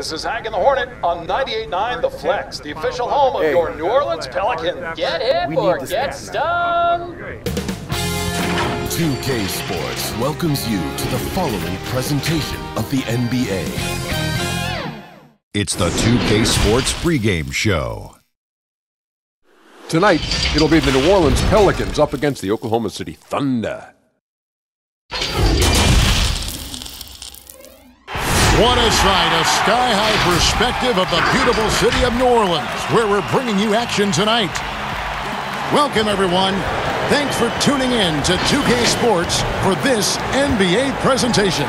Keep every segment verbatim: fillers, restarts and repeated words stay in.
This is Hag in the Hornet on ninety-eight point nine The Flex, the official home of your New Orleans Pelicans. Get hip or get stung. two K Sports welcomes you to the following presentation of the N B A. It's the two K Sports pregame show. Tonight, it'll be the New Orleans Pelicans up against the Oklahoma City Thunder. What a sight, a sky-high perspective of the beautiful city of New Orleans, where we're bringing you action tonight. Welcome, everyone. Thanks for tuning in to two K Sports for this N B A presentation.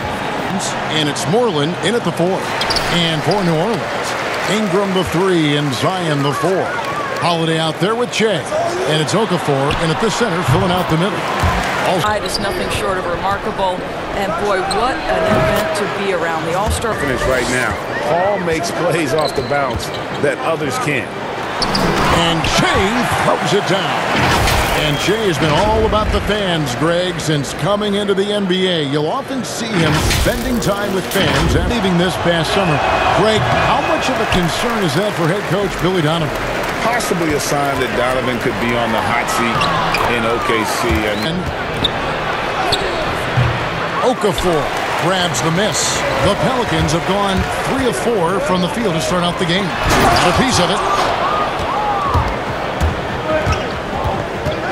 And it's Moreland in at the four. And for New Orleans, Ingram the three and Zion the four. Holiday out there with Jay. And it's Okafor in at the center, filling out the middle. It's nothing short of remarkable, and boy, what an event to be around. The All-Star finish right now. Paul makes plays off the bounce that others can't. And Jay throws it down. And Jay has been all about the fans, Greg, since coming into the N B A. You'll often see him spending time with fans and leaving this past summer. Greg, how much of a concern is that for head coach Billy Donovan? Possibly a sign that Donovan could be on the hot seat in O K C. And Okafor grabs the miss. The Pelicans have gone three of four from the field to start out the game. A piece of it.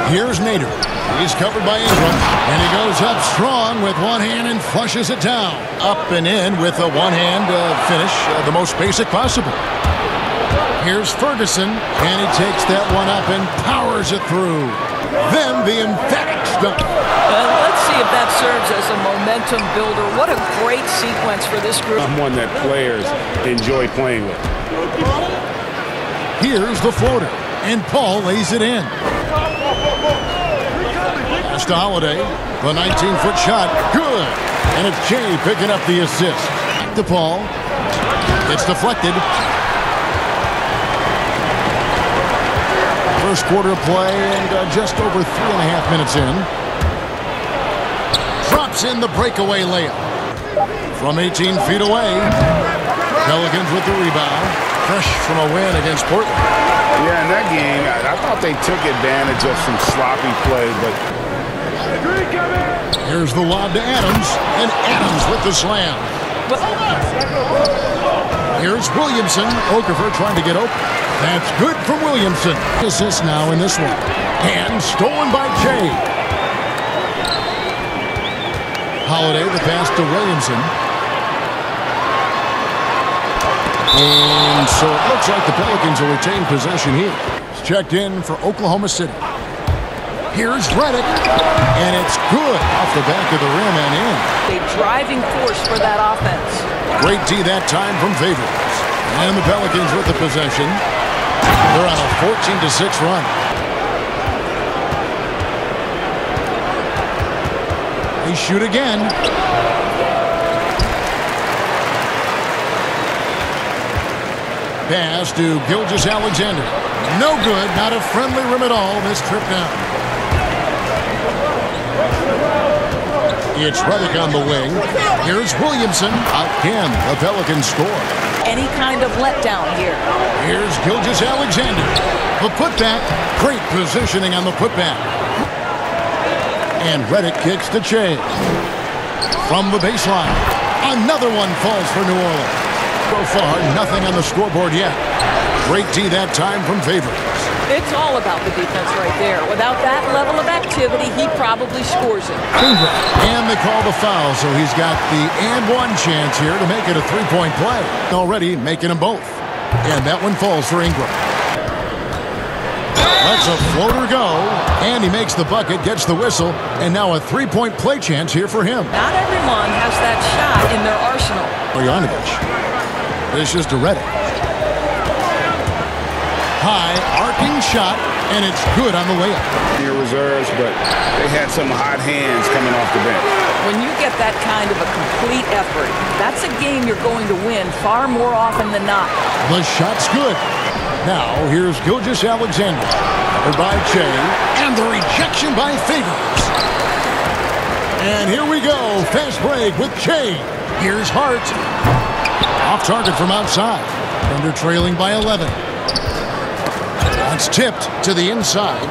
Here's Nader. He's covered by Ingram, and he goes up strong with one hand and flushes it down. Up and in with a one-hand uh, finish, uh, the most basic possible. Here's Ferguson, and he takes that one up and powers it through. Then the emphatic dunk. And let's see if that serves as a momentum builder. What a great sequence for this group. One that players enjoy playing with. Here's the floater, and Paul lays it in. Last Holiday, the nineteen-foot shot, good. And it's Jay picking up the assist. To Paul, it's deflected. First quarter play, and uh, just over three and a half minutes in. Drops in the breakaway layup. From eighteen feet away, Pelicans with the rebound. Fresh from a win against Portland. Yeah, in that game, I, I thought they took advantage of some sloppy play, but... Here's the lob to Adams, and Adams with the slam. Here's Williamson. Okafor trying to get open. That's good for Williamson. Assist now in this one. And stolen by Jay. Holiday, the pass to Williamson. And so it looks like the Pelicans will retain possession here. It's checked in for Oklahoma City. Here's Redick, and it's good off the back of the rim and in. A driving force for that offense. Great D that time from Favors. And the Pelicans with the possession. They're on a fourteen to six run. They shoot again. Pass to Gilgeous-Alexander. No good. Not a friendly rim at all this trip down. It's Redick on the wing. Here's Williamson. Again, the Pelicans score. Any kind of letdown here. Here's Gilgeous-Alexander. The putback, great positioning on the putback. And Redick kicks to Jay. From the baseline, another one falls for New Orleans. So far, nothing on the scoreboard yet. Great D that time from Favors. It's all about the defense right there. Without that level of activity, he probably scores it. And they call the foul, so he's got the and one chance here to make it a three-point play. Already making them both. And that one falls for Ingram. Let's a floater go. And he makes the bucket, gets the whistle, and now a three-point play chance here for him. Not everyone has that shot in their arsenal. Bojanovic. This is to Redick. High, arcing shot, and it's good on the layup. Your reserves, but they had some hot hands coming off the bench. When you get that kind of a complete effort, that's a game you're going to win far more often than not. The shot's good. Now, here's Gilgeous-Alexander. By Jay, and the rejection by Favors. And here we go, fast break with Jay. Here's Hart. Off target from outside. Thunder trailing by eleven. That's tipped to the inside.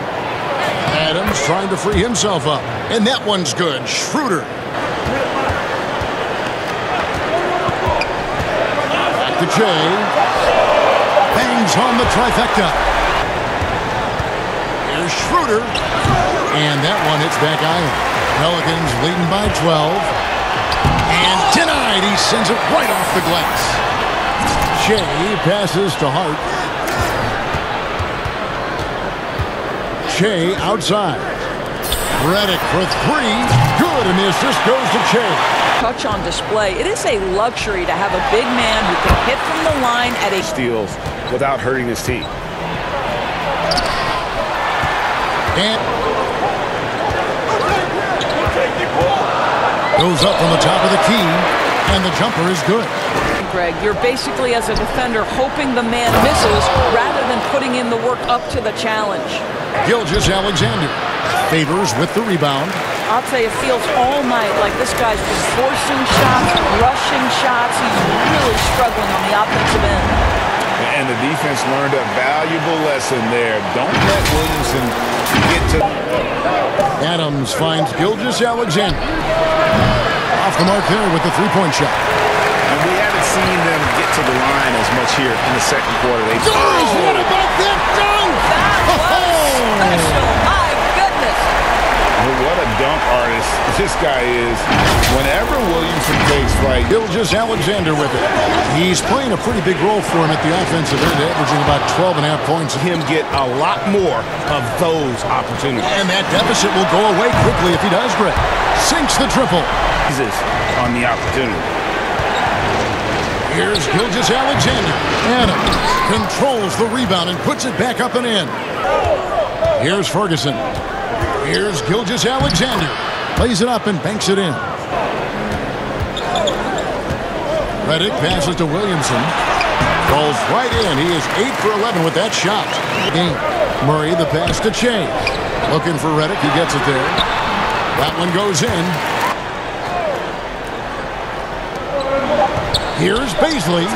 Adams trying to free himself up. And that one's good. Schroeder. Back to Jay. Bangs on the trifecta. Schroeder, and that one hits back iron. Pelicans leading by twelve, and denied. He sends it right off the glass. Shea passes to Hart. Shea outside. Redick for three. Good, and the assist goes to Shea. Touch on display. It is a luxury to have a big man who can hit from the line at a steals without hurting his team. And goes up from the top of the key, and the jumper is good. Greg, you're basically, as a defender, hoping the man misses rather than putting in the work up to the challenge. Gilgeous-Alexander favors with the rebound. I'll tell you, it feels all night like this guy's just forcing shots, rushing shots. He's really struggling on the offensive end. And the defense learned a valuable lesson there. Don't let Williamson get to... Adams finds Gilgeous-Alexander. Off the mark there with the three-point shot. And we haven't seen them get to the line as much here in the second quarter. They... Guys, oh! What about that dunk? That was special. My goodness. Well, what a dunk artist this guy is. Whenever Williamson takes flight, Gilgeous-Alexander with it. He's playing a pretty big role for him at the offensive end, averaging about twelve and a half points. Him get a lot more of those opportunities. And that deficit will go away quickly if he does, Brett. Sinks the triple. Jesus on the opportunity. Here's Gilgeous-Alexander. Adams controls the rebound and puts it back up and in. Here's Ferguson. Here's Gilgeous-Alexander. Plays it up and banks it in. Redick passes to Williamson. Rolls right in. He is eight for eleven with that shot. Game. Murray, the pass to Shea. Looking for Redick. He gets it there. That one goes in. Here's Baisley.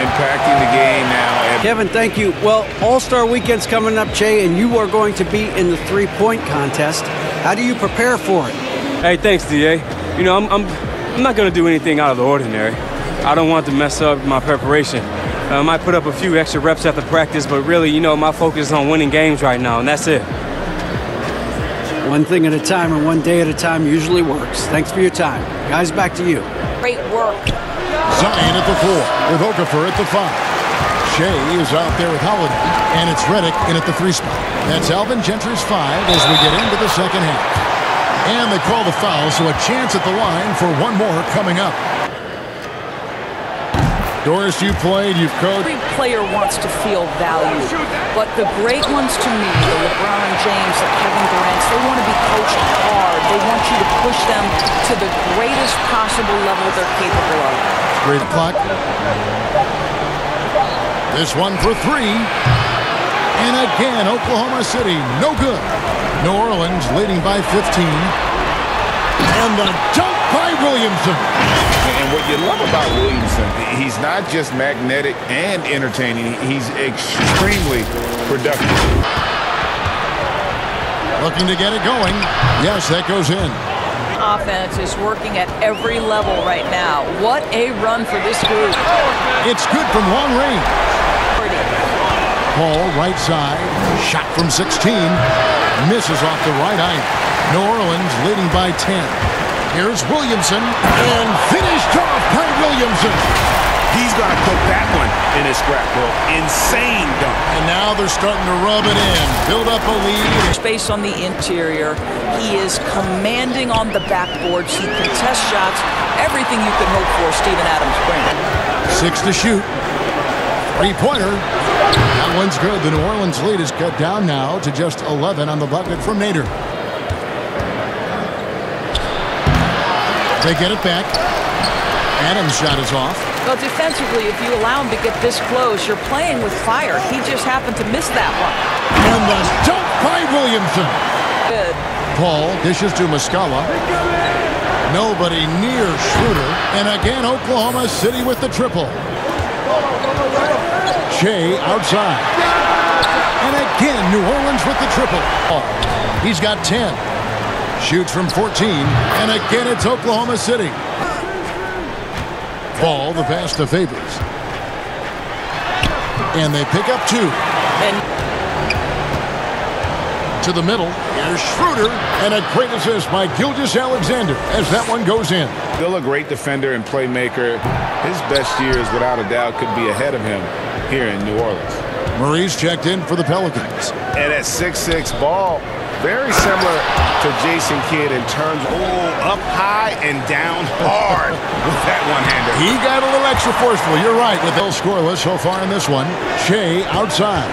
Impacting the game now. Kevin, thank you. Well, All-Star Weekend's coming up, Jay, and you are going to be in the three-point contest. How do you prepare for it? Hey, thanks, D A. You know, I'm, I'm, I'm not going to do anything out of the ordinary. I don't want to mess up my preparation. I might put up a few extra reps after practice, but really, you know, my focus is on winning games right now, and that's it. One thing at a time and one day at a time usually works. Thanks for your time. Guys, back to you. Great work. Zion at the four with Okafor at the five. Shea is out there with Holiday, and it's Redick in at the three spot. That's Alvin Gentry's five as we get into the second half. And they call the foul, so a chance at the line for one more coming up. Doris, you played, you've coached. Every player wants to feel valued, but the great ones to me, the LeBron James, the Kevin Durant, they want to be coached hard. They want you to push them to the greatest possible level they're capable of. Great clock. This one for three. And again, Oklahoma City, no good. New Orleans leading by fifteen. And the dunk by Williamson. And what you love about Williamson, he's not just magnetic and entertaining. He's extremely productive. Looking to get it going. Yes, that goes in. Offense is working at every level right now. What a run for this group. It's good from long range. Paul, right side, shot from sixteen, misses off the right iron. New Orleans leading by ten. Here's Williamson, and finished off by Williamson. He's got to put that one in his scrapbook. Insane dunk. And now they're starting to rub it in, build up a lead. Space on the interior. He is commanding on the backboards. He contests shots. Everything you could hope for, Steven Adams brings. Six to shoot. Three-pointer. That one's good. The New Orleans lead is cut down now to just eleven on the bucket from Nader. They get it back. Adams' shot is off. Well, defensively, if you allow him to get this close, you're playing with fire. He just happened to miss that one. And the dunk by Williamson. Good. Paul dishes to Muscala. Nobody near Schroeder. And again, Oklahoma City with the triple. Shea outside. And again, New Orleans with the triple. Oh, he's got ten. Shoots from fourteen. And again, it's Oklahoma City. Ball, the pass to Favors. And they pick up two. To the middle. Here's Schroeder. And a great assist by Gilgeous-Alexander as that one goes in. Still a great defender and playmaker. His best years, without a doubt, could be ahead of him here in New Orleans. Maurice checked in for the Pelicans. And at six six, Ball, very similar to Jason Kidd in terms of oh, up high and down hard with that one-hander. He got a little extra forceful. You're right. With Bell scoreless so far in this one. Shea outside.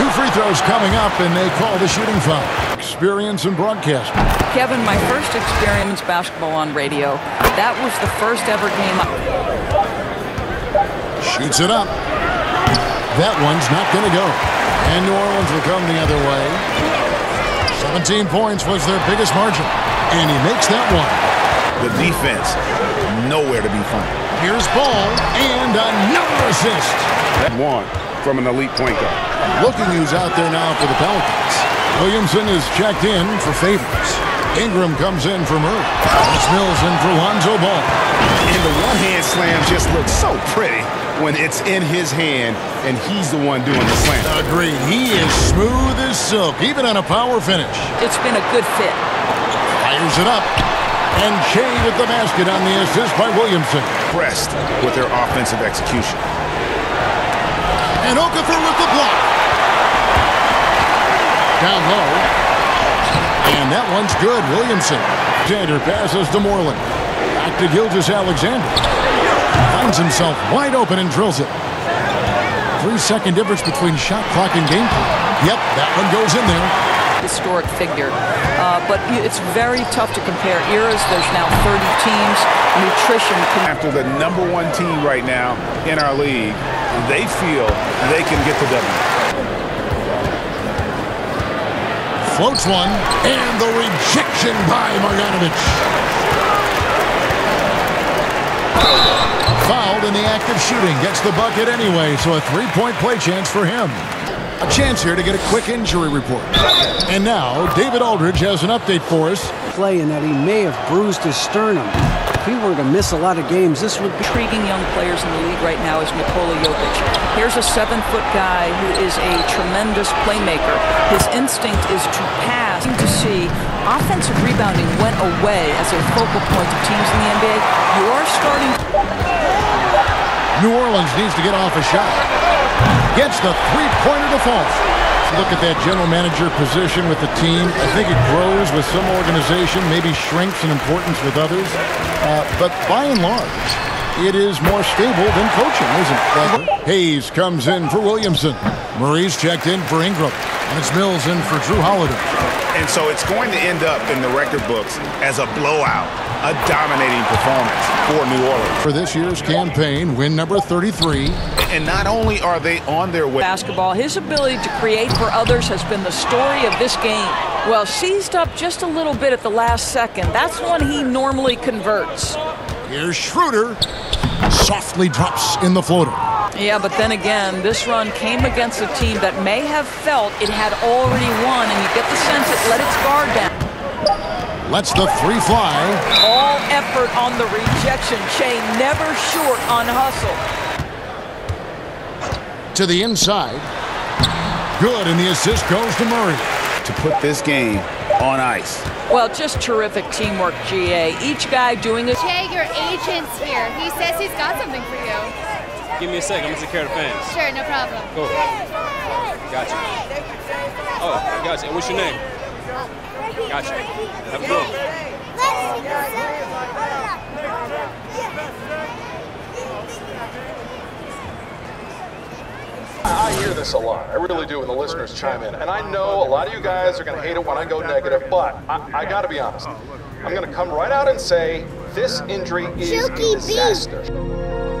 Two free throws coming up, and they call the shooting foul. Experience in broadcast. Kevin, my first experience basketball on radio. That was the first ever game. Shoots it up. That one's not going to go. And New Orleans will come the other way. seventeen points was their biggest margin. And he makes that one. The defense, nowhere to be found. Here's Ball, and another assist. That one from an elite point guard. Looking who's out there now for the Pelicans. Williamson is checked in for Favors. Ingram comes in for Murray. Thomas Mills in for Lonzo Ball. And the one-hand slam just looks so pretty when it's in his hand, and he's the one doing the slam. Agreed. He is smooth as silk, even on a power finish. It's been a good fit. Fires it up. And Shea with the basket on the assist by Williamson. Pressed with their offensive execution. And Okafor with the block. Down low. And that one's good. Williamson. Jander passes to Moreland. Back to Gilgeous-Alexander. Finds himself wide open and drills it. Three-second difference between shot clock and game clock. Yep, that one goes in there. Historic figure. Uh, but it's very tough to compare eras. There's now thirty teams. Nutrition. After the number one team right now in our league. They feel they can get the W. Floats one, and the rejection by Marjanovic. Fouled in the act of shooting. Gets the bucket anyway, so a three-point play chance for him. A chance here to get a quick injury report. And now, David Aldridge has an update for us. Playing that he may have bruised his sternum. If he were to miss a lot of games, this would be... Intriguing young players in the league right now is Nikola Jokic. Here's a seven-foot guy who is a tremendous playmaker. His instinct is to pass. To see offensive rebounding went away as a focal point of teams in the N B A. You are starting... New Orleans needs to get off a shot. Gets the three-pointer to fall. Look at that general manager position with the team. I think it grows with some organization, maybe shrinks in importance with others. Uh, but by and large, it is more stable than coaching, isn't it? Hayes comes in for Williamson. Murray's checked in for Ingram. And it's Mills in for Drew Holiday. And so it's going to end up in the record books as a blowout, a dominating performance for New Orleans. For this year's campaign, win number thirty-three. And not only are they on their way. Basketball, his ability to create for others has been the story of this game. Well, seized up just a little bit at the last second. That's when he normally converts. Here's Schroeder. Softly drops in the floater. Yeah, but then again, this run came against a team that may have felt it had already won, and you get the sense it let its guard down. Let's the three fly. All effort on the rejection. Shea never short on hustle. To the inside. Good, and the assist goes to Murray. To put this game on ice. Well, just terrific teamwork, G A. Each guy doing his... Jay, your agent's here. He says he's got something for you. Give me a second. I'm going to take care of the fans. Sure, no problem. Cool. Gotcha. Oh, gotcha. What's your name? Gotcha. Have a go. I hear this a lot. I really do when the listeners chime in. And I know a lot of you guys are going to hate it when I go negative, but I, I got to be honest. I'm going to come right out and say this injury is a disaster.